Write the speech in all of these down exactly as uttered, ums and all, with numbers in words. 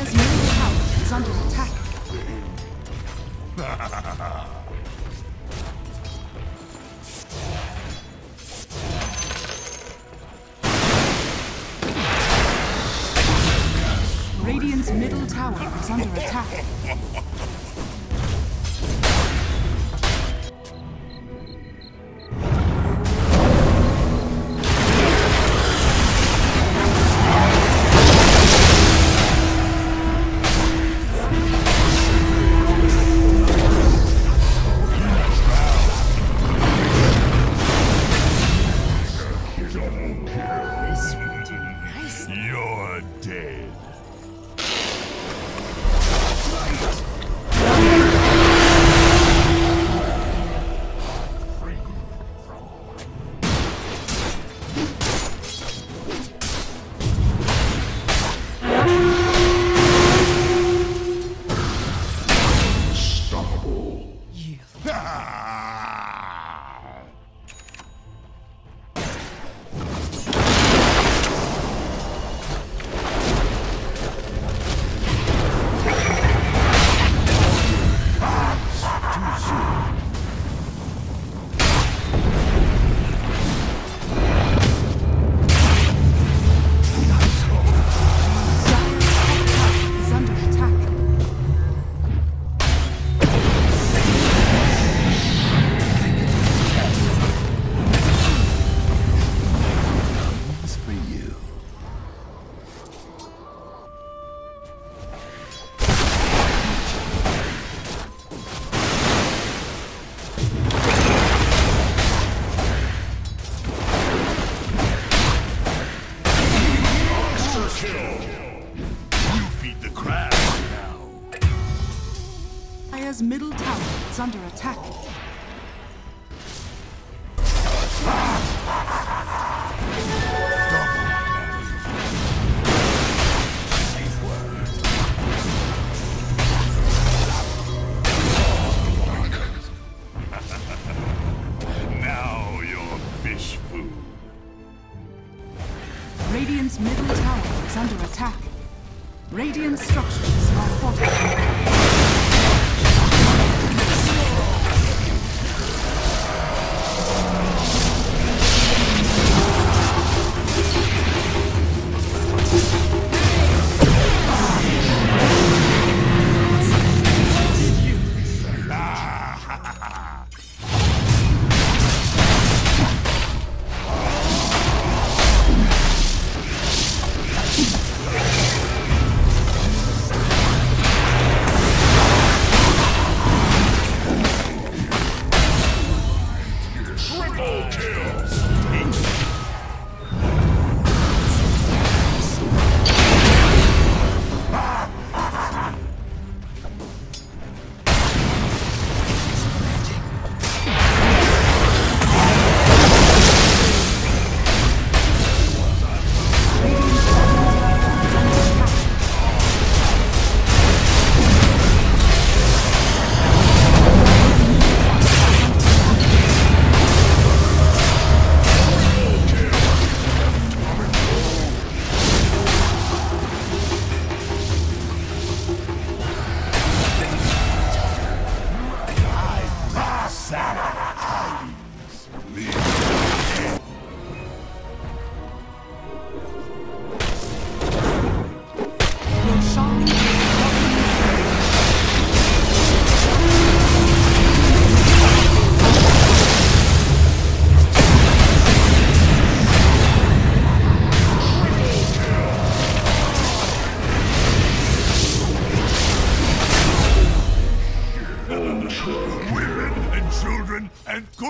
Dyer's main tower is under attack. Radiant's middle tower is under attack. Middle tower is under attack. Now your fish food. Radiant's middle tower is under attack. Radiant structures are fortified.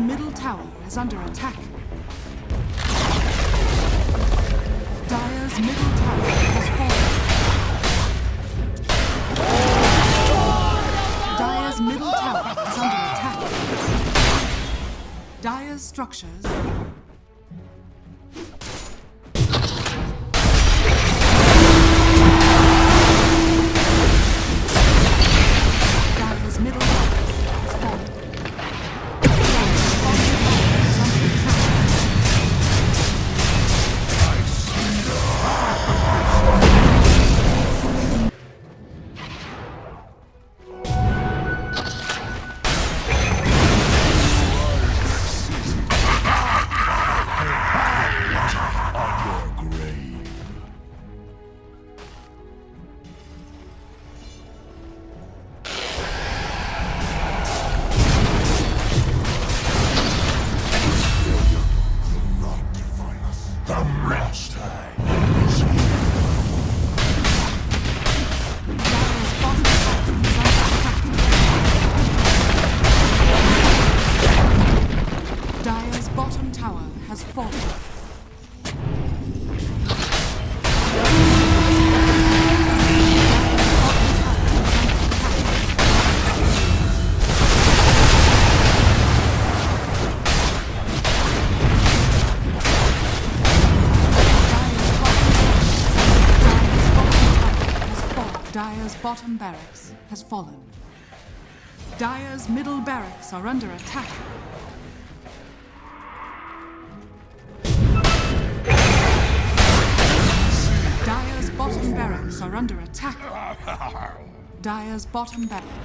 Dyer's middle tower is under attack. Dyer's middle tower has fallen. Dyer's middle tower is under attack. Dyer's structures... Dyer's bottom barracks has fallen. Dyer's middle barracks are under attack. Dyer's bottom barracks are under attack. Dyer's bottom barracks.